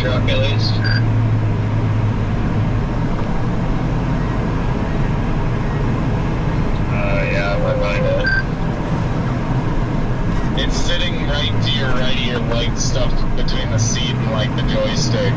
truck at least. Yeah, we're going to... It's sitting right to your right ear, like stuffed between the seat and like the joystick.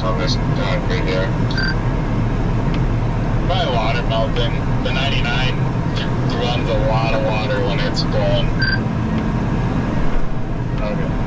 problems on this concrete here. By water melting, the 99 runs a lot of water when it's going. Okay.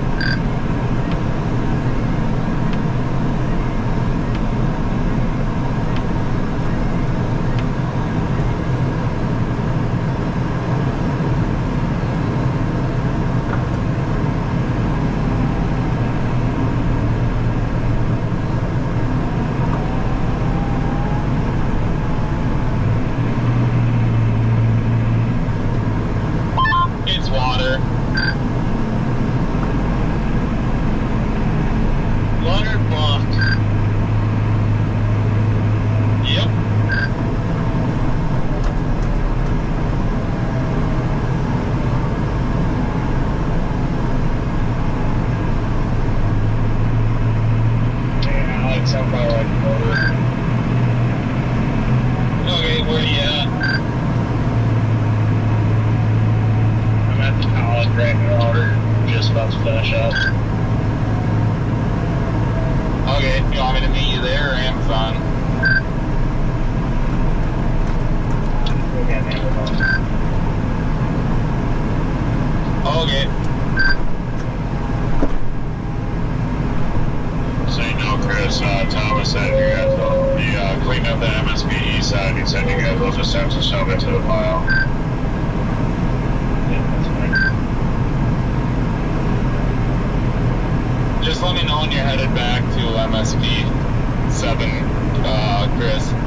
Just let me know when you're headed back to MSB 7, Chris.